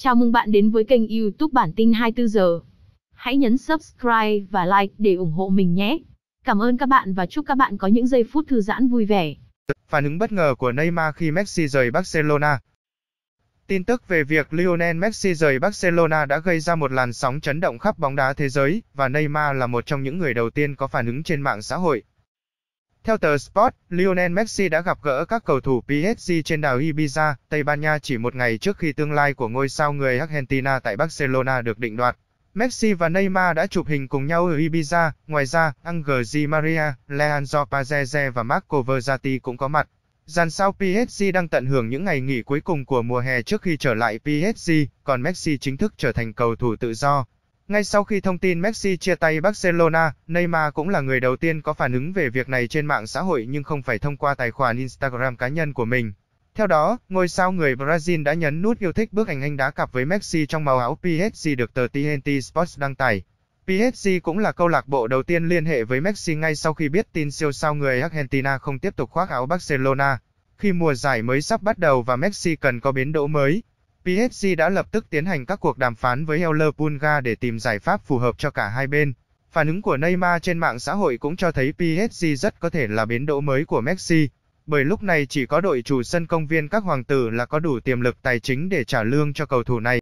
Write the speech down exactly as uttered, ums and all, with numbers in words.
Chào mừng bạn đến với kênh YouTube Bản tin hai mươi tư giờ. Hãy nhấn subscribe và like để ủng hộ mình nhé. Cảm ơn các bạn và chúc các bạn có những giây phút thư giãn vui vẻ. Phản ứng bất ngờ của Neymar khi Messi rời Barcelona. Tin tức về việc Lionel Messi rời Barcelona đã gây ra một làn sóng chấn động khắp bóng đá thế giới, và Neymar là một trong những người đầu tiên có phản ứng trên mạng xã hội. Theo tờ Sport, Lionel Messi đã gặp gỡ các cầu thủ pê ét giê trên đảo Ibiza, Tây Ban Nha chỉ một ngày trước khi tương lai của ngôi sao người Argentina tại Barcelona được định đoạt. Messi và Neymar đã chụp hình cùng nhau ở Ibiza, ngoài ra, Angel di Maria, Leandro Paredes và Marco Verratti cũng có mặt. Dàn sao pê ét giê đang tận hưởng những ngày nghỉ cuối cùng của mùa hè trước khi trở lại pê ét giê, còn Messi chính thức trở thành cầu thủ tự do. Ngay sau khi thông tin Messi chia tay Barcelona, Neymar cũng là người đầu tiên có phản ứng về việc này trên mạng xã hội, nhưng không phải thông qua tài khoản Instagram cá nhân của mình. Theo đó, ngôi sao người Brazil đã nhấn nút yêu thích bức ảnh anh đá cặp với Messi trong màu áo pê ét giê được tờ tê en tê Sports đăng tải. pê ét giê cũng là câu lạc bộ đầu tiên liên hệ với Messi ngay sau khi biết tin siêu sao người Argentina không tiếp tục khoác áo Barcelona. Khi mùa giải mới sắp bắt đầu và Messi cần có biến đỗ mới, pê ét giê đã lập tức tiến hành các cuộc đàm phán với El Pulga để tìm giải pháp phù hợp cho cả hai bên. Phản ứng của Neymar trên mạng xã hội cũng cho thấy pê ét giê rất có thể là bến đỗ mới của Messi, bởi lúc này chỉ có đội chủ sân Công viên Các Hoàng Tử là có đủ tiềm lực tài chính để trả lương cho cầu thủ này.